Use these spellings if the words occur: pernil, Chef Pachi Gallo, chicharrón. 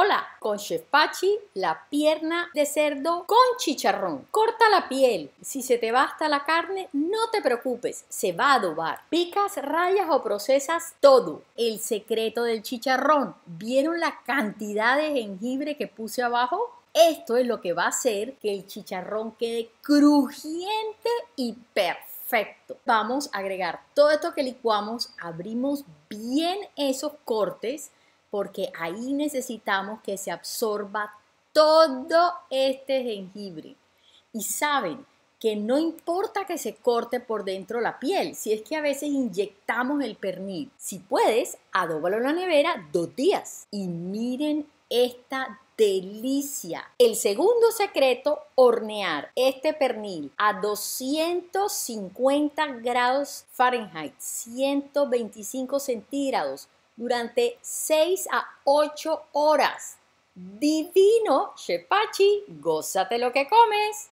Hola, con Chef Pachi, la pierna de cerdo con chicharrón. Corta la piel. Si se te va hasta la carne, no te preocupes, se va a adobar. Picas, rayas o procesas todo. El secreto del chicharrón. ¿Vieron la cantidad de jengibre que puse abajo? Esto es lo que va a hacer que el chicharrón quede crujiente y perfecto. Vamos a agregar todo esto que licuamos, abrimos bien esos cortes, porque ahí necesitamos que se absorba todo este jengibre. Y saben que no importa que se corte por dentro la piel, si es que a veces inyectamos el pernil. Si puedes, adóbalo en la nevera 2 días. Y miren esta delicia. El segundo secreto, hornear este pernil a 250 grados Fahrenheit, 125 centígrados, durante 6 a 8 horas. ¡Divino, Chef Pachi! ¡Gózate lo que comes!